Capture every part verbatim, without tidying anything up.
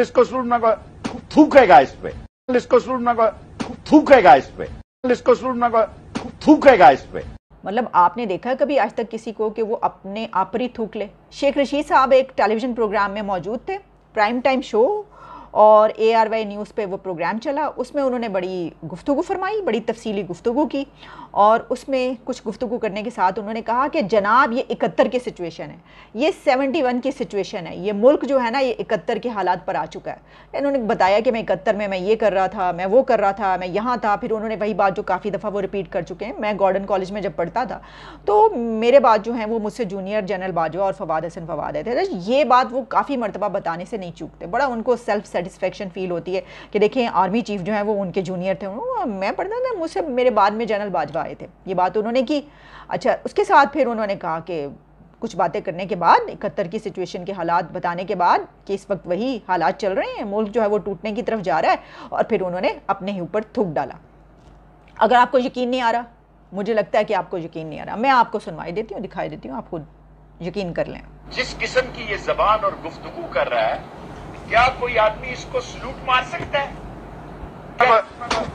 इसको थूकेगा इस पे, इसको थूकेगा इस पे, इसको थूकेगा इस पे। मतलब आपने देखा है कभी आज तक किसी को कि वो अपने आप पर ही थूक ले? शेख रशीद साहब एक टेलीविजन प्रोग्राम में मौजूद थे, प्राइम टाइम शो, और ए आर वाई न्यूज़ पे वो प्रोग्राम चला। उसमें उन्होंने बड़ी गुफ्तगू फरमाई, बड़ी तफसीली गुफ्तगू की, और उसमें कुछ गुफ्तगू करने के साथ उन्होंने कहा कि जनाब ये इकहत्तर की सिचुएशन है, ये सेवेंटी वन की सिचुएशन है, ये मुल्क जो है ना ये इकहत्तर के हालात पर आ चुका है। इन्होंने बताया कि मैं इकहत्तर में मैं ये कर रहा था, मैं वो कर रहा था, मैं यहाँ था। फिर उन्होंने वही बात जो काफ़ी दफ़ा वो रिपीट कर चुके हैं, मैं गॉर्डन कॉलेज में जब पढ़ता था तो मेरे बाद जो हैं वो मुझसे जूनियर जनरल बाजवा और फवाद हसन फवाद आए थे। ये बात वो काफ़ी मरतबा बताने से नहीं चूकते, बड़ा उनको सेल्फ सेटिस्फेक्शन फील होती है कि देखें आर्मी चीफ जो है वो उनके जूनियर थे, मैं पढ़ता था, मुझसे मेरे बाद में जनरल बाजवा आए थे। ये बात उन्होंने की। अच्छा, उसके साथ फिर उन्होंने कहा कि कुछ बातें करने के बाद, इकहत्तर की सिचुएशन के हालात बताने के बाद कि इस वक्त वही हालात चल रहे हैं, मुल्क जो है वो टूटने की तरफ जा रहा है, और फिर उन्होंने अपने ही ऊपर थूक डाला। अगर आपको यकीन नहीं आ रहा, मुझे लगता है कि आपको यकीन नहीं आ रहा, मैं आपको सुनवाई देती हूँ, दिखाई देती हूँ, आप खुद यकीन कर लें। जिस किस्म की ये जबान और गुफ्तगू कर रहा है, क्या कोई आदमी इसको सलूट मार सकता है?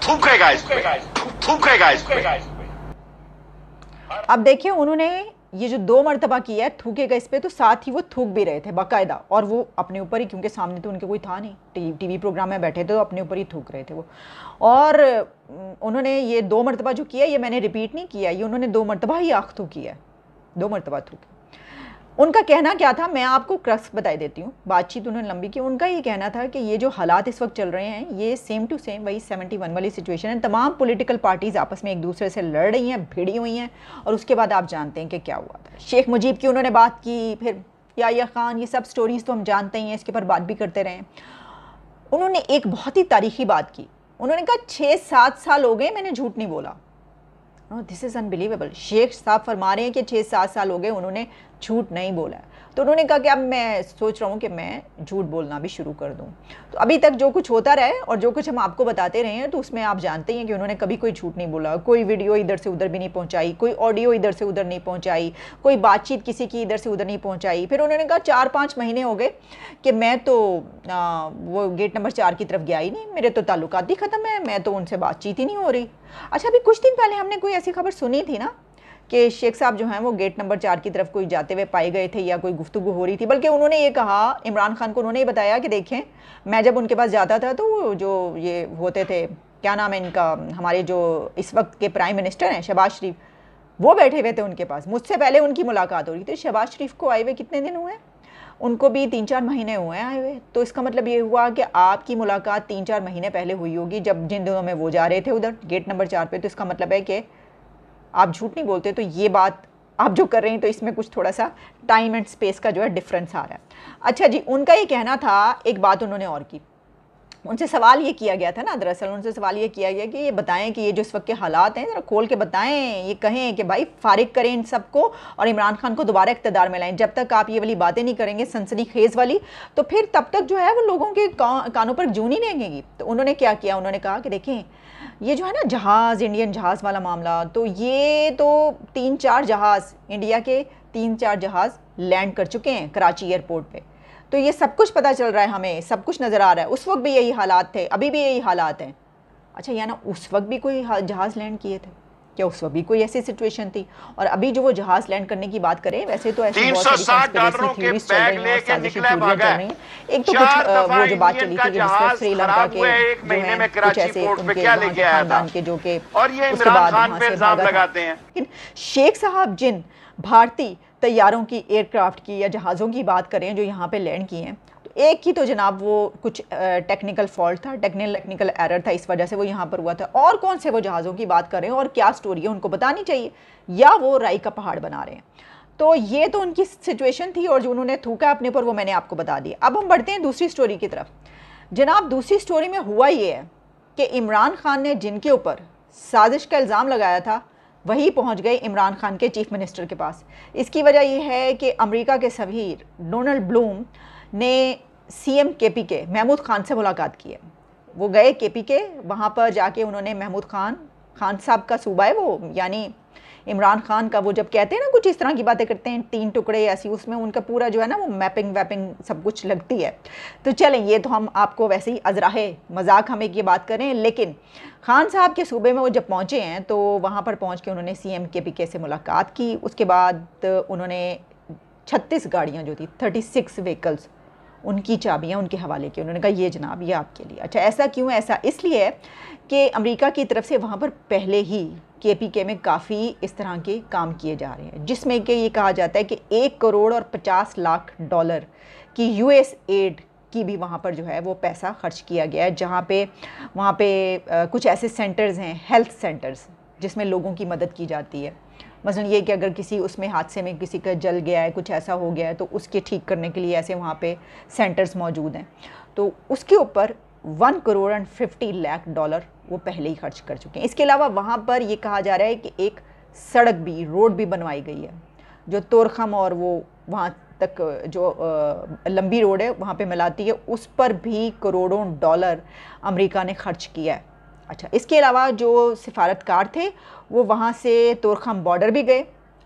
थूकेगा इस पे, थूकेगा इस पे। अब देखिए, उन्होंने ये जो दो मरतबा किया है थूकेगा इस पे, तो साथ ही वो थूक भी रहे थे बाकायदा, और वो अपने ऊपर ही, क्योंकि सामने तो उनके कोई था नहीं, टीवी प्रोग्राम में बैठे थे तो अपने ऊपर ही थूक रहे थे वो। और उन्होंने ये दो मरतबा जो किया, ये मैंने रिपीट नहीं किया, ये उन्होंने दो मरतबा ही आँख थूकी है, दो मरतबा थूकी। उनका कहना क्या था, मैं आपको क्रक्स बताई देती हूँ, बातचीत उन्होंने लंबी की। उनका ये कहना था कि ये जो हालात इस वक्त चल रहे हैं ये सेम टू सेम वही सेवेंटी वन वाली सिचुएशन है। तमाम पॉलिटिकल पार्टीज़ आपस में एक दूसरे से लड़ रही हैं, भिड़ी हुई हैं, और उसके बाद आप जानते हैं कि क्या हुआ था। शेख मुजीब की उन्होंने बात की, फिर याया खान, ये सब स्टोरीज़ तो हम जानते ही हैं, इसके ऊपर बात भी करते रहे। उन्होंने एक बहुत ही तारीखी बात की, उन्होंने कहा छः सात साल हो गए मैंने झूठ नहीं बोला। This is unbelievable. शेख साहब फरमा रहे हैं कि छः सात साल हो गए उन्होंने झूठ नहीं बोला। तो उन्होंने कहा कि अब मैं सोच रहा हूँ कि मैं झूठ बोलना भी शुरू कर दूँ। तो अभी तक जो कुछ होता रहा है और जो कुछ हम आपको बताते रहे हैं, तो उसमें आप जानते हैं कि उन्होंने कभी कोई झूठ नहीं बोला, कोई वीडियो इधर से उधर भी नहीं पहुँचाई, कोई ऑडियो इधर से उधर नहीं पहुँचाई, कोई बातचीत किसी की इधर से उधर नहीं पहुँचाई। फिर उन्होंने कहा चार पाँच महीने हो गए कि मैं तो आ, वो गेट नंबर चार की तरफ गया ही नहीं, मेरे तो ताल्लुकात ही ख़त्म है, मैं तो उनसे बातचीत ही नहीं हो रही। अच्छा, अभी कुछ दिन पहले हमने कोई ऐसी खबर सुनी थी ना कि शेख साहब जो हैं वो गेट नंबर चार की तरफ कोई जाते हुए पाए गए थे या कोई गुफ्तगू हो रही थी। बल्कि उन्होंने ये कहा, इमरान खान को उन्होंने ये बताया कि देखें मैं जब उनके पास जाता था तो जो ये होते थे, क्या नाम है इनका, हमारे जो इस वक्त के प्राइम मिनिस्टर हैं शहबाज शरीफ, वो बैठे हुए थे उनके पास, मुझसे पहले उनकी मुलाकात हो रही थी। शहबाज शरीफ को आए हुए कितने दिन हुए, उनको भी तीन चार महीने हुए हैं आए हुए। तो इसका मतलब ये हुआ कि आपकी मुलाकात तीन चार महीने पहले हुई होगी, जब जिन दिनों में वो जा रहे थे उधर गेट नंबर चार पे। तो इसका मतलब है कि आप झूठ नहीं बोलते, तो ये बात आप जो कर रहे हैं, तो इसमें कुछ थोड़ा सा टाइम एंड स्पेस का जो है डिफरेंस आ रहा है। अच्छा जी, उनका ये कहना था, एक बात उन्होंने और की, उनसे सवाल ये किया गया था ना, दरअसल उनसे सवाल ये किया गया कि ये बताएं कि ये जो इस वक्त के हालात हैं ज़रा खोल के बताएं, ये कहें कि भाई फारिग करें इन सबको और इमरान खान को दोबारा इकतदार में लाएं। जब तक आप ये वाली बातें नहीं करेंगे सनसनीखेज वाली, तो फिर तब तक जो है वो लोगों के कानों पर जून ही नहीं रहेगी। तो उन्होंने क्या किया, उन्होंने कहा कि देखें ये जो है ना जहाज़, इंडियन जहाज़ वाला मामला, तो ये तो तीन चार जहाज़, इंडिया के तीन चार जहाज़ लैंड कर चुके हैं कराची एयरपोर्ट पे। तो ये सब कुछ पता चल रहा है हमें, सब कुछ नज़र आ रहा है। उस वक्त भी यही हालात थे, अभी भी यही हालात हैं। अच्छा, या ना उस वक्त भी कोई जहाज़ लैंड किए थे, क्या उस वक्त भी कोई ऐसी सिचुएशन थी? और अभी जो वो जहाज लैंड करने की बात करें, वैसे तो ऐसी बहुत सारी डॉलरों के बैग लेके निकला भागा है। एक तो कुछ वो जो बात चली थी जिसमें श्रीलंका के एक महीने में कराची पोर्ट पे क्या लेके आया था के जो के और ये इमरान खान पे इल्जाम लगाते हैं। लेकिन शेख साहब जिन भारतीय तैयारों की, एयरक्राफ्ट की या जहाज़ों की बात करें जो यहाँ पे लैंड किए हैं, एक ही तो जनाब वो कुछ टेक्निकल फॉल्ट था, टेक्निकल एरर था, इस वजह से वो यहाँ पर हुआ था। और कौन से वो जहाज़ों की बात करें और क्या स्टोरी है उनको बतानी चाहिए, या वो राई का पहाड़ बना रहे हैं। तो ये तो उनकी सिचुएशन थी, और जो उन्होंने थूका अपने पर वो मैंने आपको बता दिया। अब हम बढ़ते हैं दूसरी स्टोरी की तरफ। जनाब दूसरी स्टोरी में हुआ ये है कि इमरान खान ने जिनके ऊपर साजिश का इल्ज़ाम लगाया था वही पहुंच गए इमरान खान के चीफ़ मिनिस्टर के पास। इसकी वजह यह है कि अमेरिका के सफीर डोनाल्ड ब्लूम ने सीएम केपीके महमूद खान से मुलाकात की है। वो गए केपीके, वहाँ पर जाके उन्होंने महमूद खान, खान साहब का सूबा है वो, यानी इमरान खान का वो जब कहते हैं ना कुछ इस तरह की बातें करते हैं, तीन टुकड़े ऐसी, उसमें उनका पूरा जो है ना वो मैपिंग वैपिंग सब कुछ लगती है। तो चलें, ये तो हम आपको वैसे ही अजराहे मजाक हम एक ये बात करें, लेकिन खान साहब के सूबे में वो जब पहुँचे हैं तो वहाँ पर पहुँच के उन्होंने सी एम के पी के से मुलाकात की। उसके बाद उन्होंने छत्तीस गाड़ियाँ जो थी, थर्टी सिक्स व्हीकल्स, उनकी चाबियां उनके हवाले की। उन्होंने कहा ये जनाब ये आपके लिए। अच्छा ऐसा क्यों? ऐसा इसलिए है कि अमेरिका की तरफ से वहाँ पर पहले ही के पी के में काफ़ी इस तरह के काम किए जा रहे हैं, जिसमें कि ये कहा जाता है कि एक करोड़ और पचास लाख डॉलर की यू एस एड की भी वहाँ पर जो है वो पैसा खर्च किया गया है, जहाँ पे वहाँ पे कुछ ऐसे सेंटर्स हैं, हेल्थ सेंटर्स, जिसमें लोगों की मदद की जाती है। मसलन ये कि अगर किसी उसमें हादसे में किसी का जल गया है, कुछ ऐसा हो गया है, तो उसके ठीक करने के लिए ऐसे वहाँ पे सेंटर्स मौजूद हैं। तो उसके ऊपर one crore and fifty lakh dollar वो पहले ही खर्च कर चुके हैं। इसके अलावा वहाँ पर ये कहा जा रहा है कि एक सड़क भी, रोड भी बनवाई गई है, जो तोरखम और वो वहाँ तक जो लंबी रोड है वहाँ पर मिलाती है, उस पर भी करोड़ों डॉलर अमरीका ने खर्च किया है। अच्छा, इसके अलावा जो सिफारतकार थे वो वहाँ से तोरखम बॉर्डर भी गए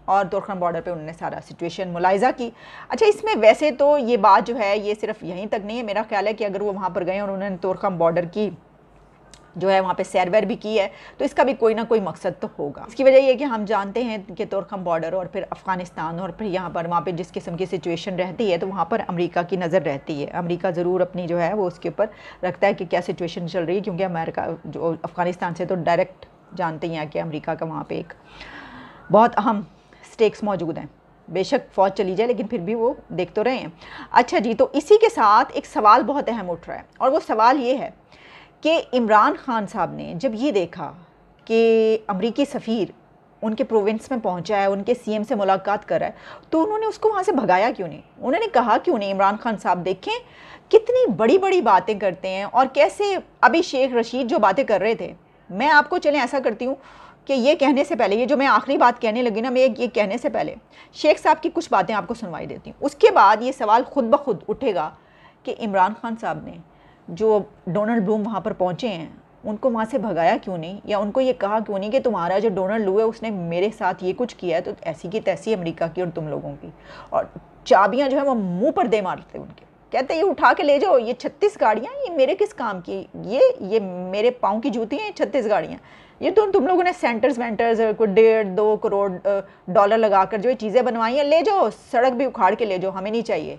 और तोरखम बॉर्डर पे उन्होंने सारा सिचुएशन मुलायजा की। अच्छा, इसमें वैसे तो ये बात जो है ये सिर्फ यहीं तक नहीं है। मेरा ख्याल है कि अगर वो वहाँ पर गए और उन्होंने तोरखम बॉर्डर की जो है वहाँ पे सैरवैर भी की है तो इसका भी कोई ना कोई मकसद तो होगा। इसकी वजह यह कि हम जानते हैं कि तोरखम बॉर्डर और फिर अफ़गानिस्तान और फिर यहाँ पर वहाँ पे जिस किस्म की सिचुएशन रहती है तो वहाँ पर अमेरिका की नज़र रहती है। अमेरिका ज़रूर अपनी जो है वो उसके ऊपर रखता है कि क्या सिचुएशन चल रही है, क्योंकि अमेरिका जो अफ़गानिस्तान से तो डायरेक्ट जानते ही हैं कि अमेरिका का वहाँ पर एक बहुत अहम स्टेक्स मौजूद हैं। बेशक फ़ौज चली जाए लेकिन फिर भी वो देख तो रहे हैं। अच्छा जी, तो इसी के साथ एक सवाल बहुत अहम उठ रहा है और वो सवाल ये है कि इमरान खान साहब ने जब ये देखा कि अमरीकी सफ़ीर उनके प्रोविंस में पहुंचा है, उनके सीएम से मुलाकात कर रहा है, तो उन्होंने उसको वहाँ से भगाया क्यों नहीं? उन्होंने कहा क्यों नहीं? इमरान खान साहब देखें कितनी बड़ी बड़ी बातें करते हैं और कैसे अभी शेख रशीद जो बातें कर रहे थे, मैं आपको चलें ऐसा करती हूँ कि ये कहने से पहले, ये जो मैं आखिरी बात कहने लगी ना, मैं ये कहने से पहले शेख साहब की कुछ बातें आपको सुनवाई देती हूँ। उसके बाद ये सवाल खुद ब खुद उठेगा कि इमरान खान साहब ने जो डोनाल्ड ब्लूम वहाँ पर पहुँचे हैं उनको वहाँ से भगाया क्यों नहीं, या उनको ये कहा क्यों नहीं कि तुम्हारा जो डोनाल्ड ब्लू है उसने मेरे साथ ये कुछ किया है, तो ऐसी की तैसी अमेरिका की और तुम लोगों की। और चाबियाँ जो है वो मुंह पर दे मारते उनके, कहते ये उठा के ले जाओ, ये छत्तीस गाड़ियाँ, ये मेरे किस काम की, ये ये मेरे पाँव की जूती हैं, ये छत्तीस गाड़ियाँ, ये तो तुम लोगों ने सेंटर्स वेंटर्स को डेढ़ दो करोड़ डॉलर लगा कर जो ये चीज़ें बनवाई हैं, ले जाओ, सड़क भी उखाड़ के ले जाओ, हमें नहीं चाहिए।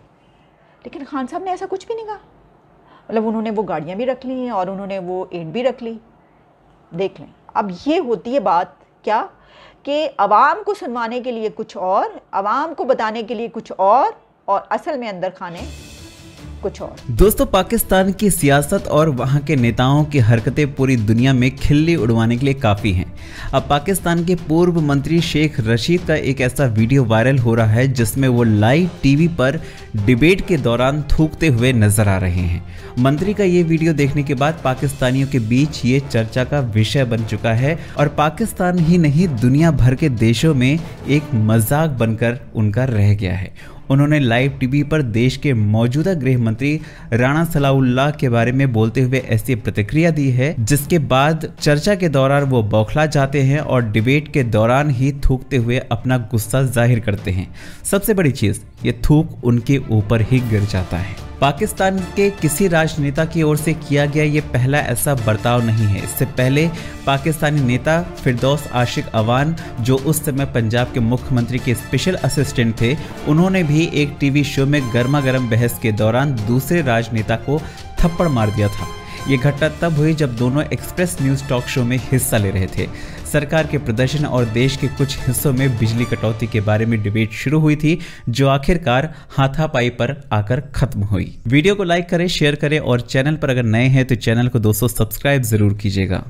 लेकिन खान साहब ने ऐसा कुछ भी नहीं कहा, मतलब उन्होंने वो गाड़ियाँ भी रख ली हैं और उन्होंने वो एड भी रख ली। देख लें, अब ये होती है बात क्या कि आवाम को सुनवाने के लिए कुछ और, आवाम को बताने के लिए कुछ और, और असल में अंदर खाने कुछ और। दोस्तों, पाकिस्तान की सियासत और वहाँ के नेताओं की हरकतें पूरी दुनिया में खिल्ली उड़वाने के लिए काफ़ी हैं। अब पाकिस्तान के पूर्व मंत्री शेख रशीद का एक ऐसा वीडियो वायरल हो रहा है जिसमें वो लाइव टीवी पर डिबेट के दौरान थूकते हुए नजर आ रहे हैं। मंत्री का ये वीडियो देखने के बाद पाकिस्तानियों के बीच ये चर्चा का विषय बन चुका है और पाकिस्तान ही नहीं दुनिया भर के देशों में एक मजाक बनकर उनका रह गया है। उन्होंने लाइव टीवी पर देश के मौजूदा गृह मंत्री राणा सनाउल्लाह के बारे में बोलते हुए ऐसी प्रतिक्रिया दी है जिसके बाद चर्चा के दौरान वो बौखला जाते हैं और डिबेट के दौरान ही थूकते हुए अपना गुस्सा जाहिर करते हैं। सबसे बड़ी चीज, ये थूक उनके ऊपर ही गिर जाता है। पाकिस्तान के किसी राजनेता की ओर से किया गया ये पहला ऐसा बर्ताव नहीं है। इससे पहले पाकिस्तानी नेता फिरदौस आशिक अवान, जो उस समय पंजाब के मुख्यमंत्री के स्पेशल असिस्टेंट थे, उन्होंने भी एक टीवी शो में गर्मा गर्म बहस के दौरान दूसरे राजनेता को थप्पड़ मार दिया था। ये घटना तब हुई जब दोनों एक्सप्रेस न्यूज़ टॉक शो में हिस्सा ले रहे थे। सरकार के प्रदर्शन और देश के कुछ हिस्सों में बिजली कटौती के बारे में डिबेट शुरू हुई थी, जो आखिरकार हाथापाई पर आकर खत्म हुई। वीडियो को लाइक करें, शेयर करें और चैनल पर अगर नए हैं तो चैनल को दोस्तों सब्सक्राइब जरूर कीजिएगा।